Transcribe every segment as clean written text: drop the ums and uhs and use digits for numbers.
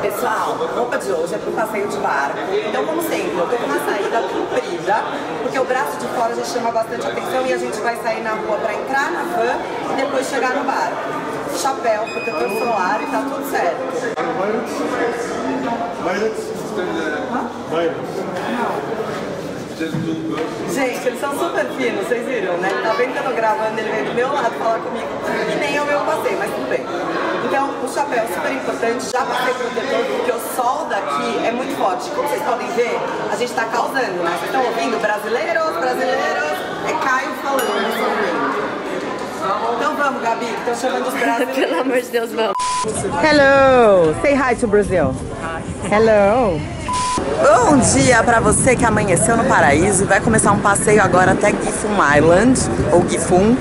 Pessoal, roupa de hoje é pro passeio de barco. Então, como sempre, eu tô com uma saída comprida, porque o braço de fora já chama bastante atenção e a gente vai sair na rua pra entrar na van e depois chegar no barco. Chapéu, protetor solar e tá tudo certo. Gente, eles são super finos, vocês viram, né? Tá vendo que eu tô gravando, ele veio do meu lado falar comigo e nem eu meu passeio, mas tudo bem. Então, o chapéu é super importante, já passei protetor, porque o sol daqui é muito forte. Como vocês podem ver, a gente tá causando, né? Vocês estão ouvindo? Brasileiros, brasileiros, é Caio falando nesse momento. Então vamos, Gabi, estão chamando os brasileiros. Pelo amor de Deus, vamos. Hello! Say hi to Brazil. Hi. Hello! Bom dia pra você que amanheceu no paraíso e vai começar um passeio agora até Giftun Island, ou Giftun.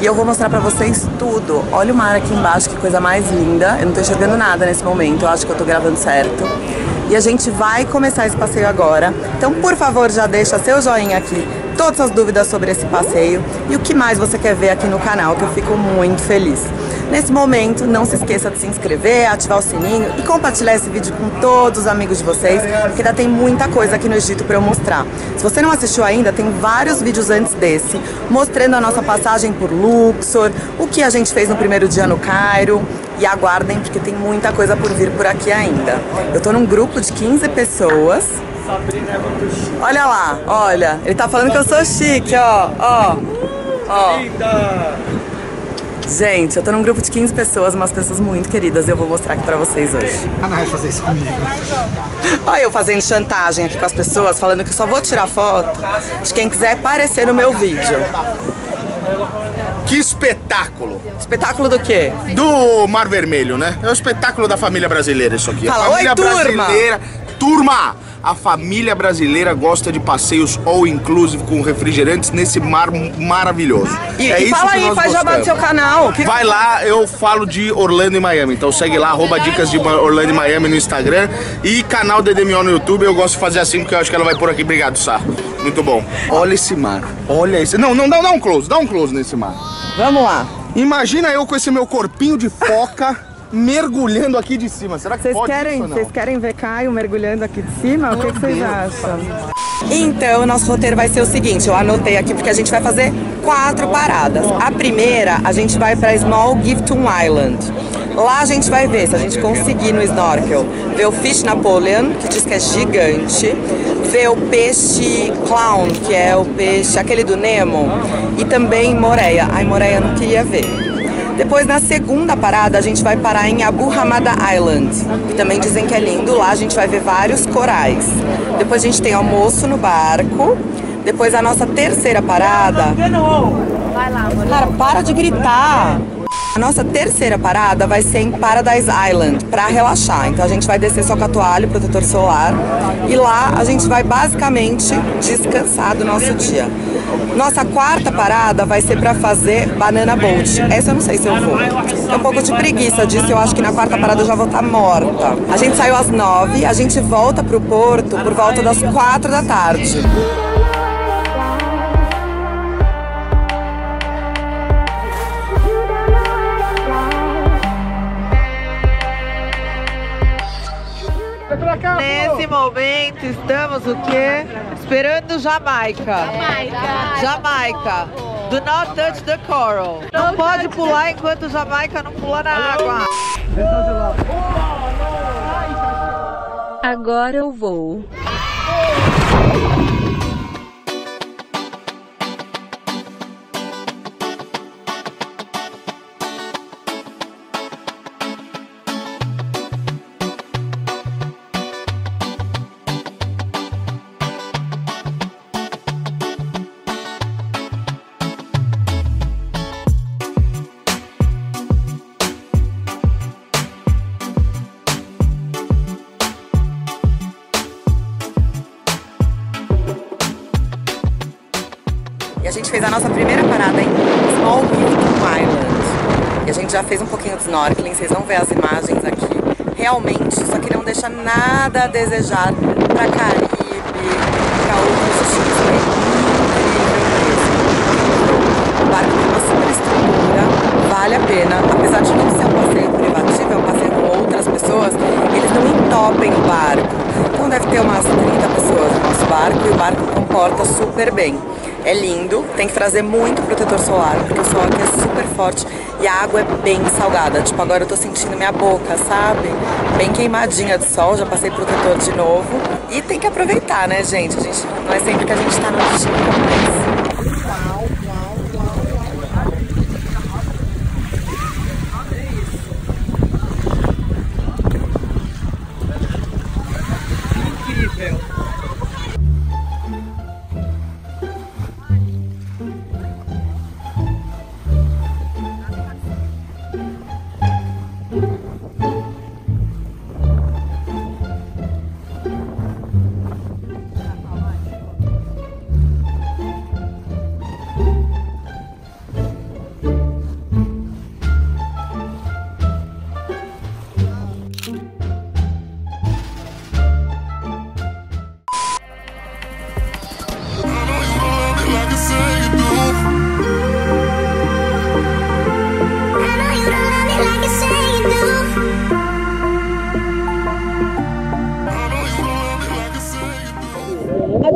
E eu vou mostrar pra vocês tudo. Olha o mar aqui embaixo, que coisa mais linda. Eu não tô enxergando nada nesse momento, eu acho que eu tô gravando certo. E a gente vai começar esse passeio agora. Então, por favor, já deixa seu joinha aqui. Todas as dúvidas sobre esse passeio e o que mais você quer ver aqui no canal, que eu fico muito feliz. Nesse momento, não se esqueça de se inscrever, ativar o sininho e compartilhar esse vídeo com todos os amigos de vocês, porque ainda tem muita coisa aqui no Egito para eu mostrar. Se você não assistiu ainda, tem vários vídeos antes desse, mostrando a nossa passagem por Luxor, o que a gente fez no primeiro dia no Cairo. E aguardem, porque tem muita coisa por vir por aqui ainda. Eu tô num grupo de 15 pessoas. Olha lá, olha, ele tá falando que eu sou chique, ó, ó, ó. Gente, eu tô num grupo de 15 pessoas, umas pessoas muito queridas, e eu vou mostrar aqui pra vocês hoje. Ah, não vai fazer isso comigo. Olha eu fazendo chantagem aqui com as pessoas, falando que só vou tirar foto de quem quiser aparecer no meu vídeo. Que espetáculo! Espetáculo do quê? Do Mar Vermelho, né? É o espetáculo da família brasileira isso aqui. Fala, oi, turma! Turma! A família brasileira gosta de passeios all-inclusive com refrigerantes nesse mar maravilhoso. E, é e isso fala aí, faz jabá do seu canal. Vai lá, eu falo de Orlando e Miami. Então segue lá, @dicas de Orlando e Miami no Instagram. E canal DDMO no YouTube, eu gosto de fazer assim porque eu acho que ela vai por aqui. Obrigado, Sá. Muito bom. Olha esse mar, olha esse... Não, não, dá um close nesse mar. Vamos lá. Imagina eu com esse meu corpinho de foca... mergulhando aqui de cima. Será que vocês querem, vocês querem ver Caio mergulhando aqui de cima? O que vocês acham? Então, nosso roteiro vai ser o seguinte, eu anotei aqui porque a gente vai fazer 4 paradas. A primeira, a gente vai para Small Giftun Island. Lá a gente vai ver, se a gente conseguir no snorkel, ver o Fish Napoleon, que diz que é gigante, ver o peixe clown, que é o peixe, aquele do Nemo, e também moreia. Ai, moreia não queria ver. Depois, na segunda parada, a gente vai parar em Abu Ramada Island, que também dizem que é lindo. Lá a gente vai ver vários corais. Depois a gente tem almoço no barco. Depois a nossa terceira parada... Cara, para de gritar! A nossa terceira parada vai ser em Paradise Island, pra relaxar. Então a gente vai descer só com a toalha, protetor solar. E lá a gente vai basicamente descansar do nosso dia. Nossa quarta parada vai ser pra fazer banana boat. Essa eu não sei se eu vou. Tem um pouco de preguiça disso, eu acho que na quarta parada eu já vou estar morta. A gente saiu às 9h, a gente volta pro porto por volta das 16h. Nesse momento estamos o quê? Esperando Jamaica. Do not touch the coral. Não pode pular enquanto Jamaica não pula na água. Agora eu vou. A gente fez a nossa primeira parada em Small Giftun Island e a gente já fez um pouquinho de snorkeling, vocês vão ver as imagens aqui. Realmente isso aqui não deixa nada a desejar para Caribe, para outros tipos, né? Incrível mesmo. O barco tem uma super estrutura, vale a pena, apesar de não ser um passeio privativo, é um passeio com outras pessoas, eles não topem o barco. Então deve ter umas 30 pessoas no nosso barco e o barco comporta super bem. É lindo, tem que trazer muito protetor solar, porque o sol aqui é super forte e a água é bem salgada. Tipo, agora eu tô sentindo minha boca, sabe? Bem queimadinha de sol, já passei protetor de novo. E tem que aproveitar, né, gente? Não é sempre que a gente tá no destino como esse. A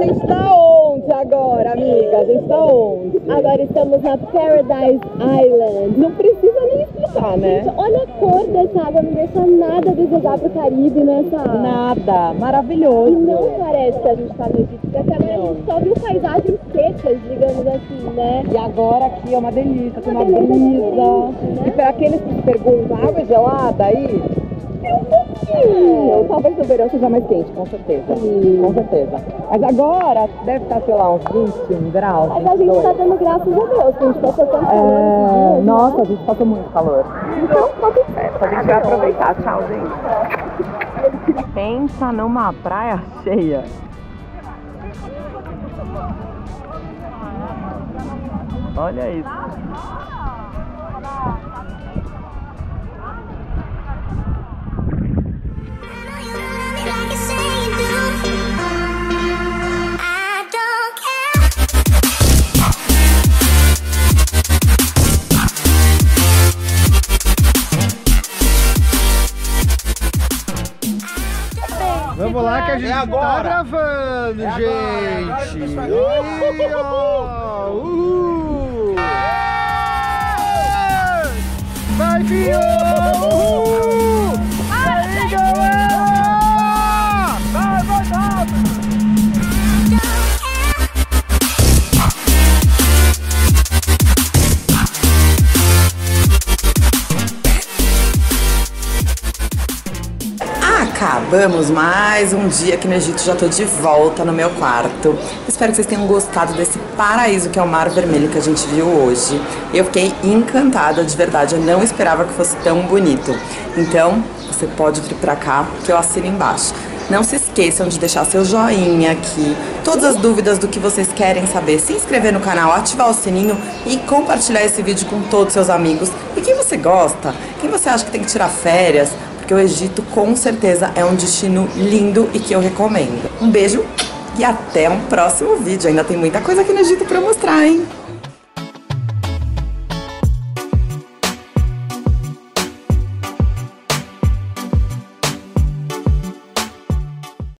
gente tá onde agora, amiga? A gente tá onde? Agora estamos na Paradise Island. Não precisa nem explicar, né? Gente, olha a cor dessa água, não deixa nada a desejar pro Caribe nessa água. Nada, maravilhoso. E não parece que a gente tá no Egito, porque até agora a gente só viu paisagens secas, digamos assim, né? E agora aqui é uma delícia, tem uma brisa. E pra aqueles que se perguntam, água é gelada aí? É um pouquinho. Talvez no verão seja mais quente, com certeza. Sim. Com certeza. Mas agora deve estar, sei lá, uns 21 graus. Mas a gente está dando graças a Deus, que a gente passou tão calor. Nossa, né? A gente passou muito calor. Então, a gente vai aproveitar. Tchau, gente. Pensa numa praia cheia. Olha isso. Vamos lá que a gente tá gravando, gente! Aí, ó! Uhul! Vai, Pio! Uhul! Aí, galera! Vai, vai, vai! Acabamos mais um dia aqui no Egito, já tô de volta no meu quarto. Espero que vocês tenham gostado desse paraíso que é o Mar Vermelho que a gente viu hoje. Eu fiquei encantada, de verdade, eu não esperava que fosse tão bonito. Então, você pode vir pra cá, que eu assino embaixo. Não se esqueçam de deixar seu joinha aqui, todas as dúvidas do que vocês querem saber, se inscrever no canal, ativar o sininho e compartilhar esse vídeo com todos os seus amigos. E quem você gosta, quem você acha que tem que tirar férias, porque o Egito com certeza é um destino lindo e que eu recomendo. Um beijo e até um próximo vídeo. Ainda tem muita coisa aqui no Egito pra mostrar, hein?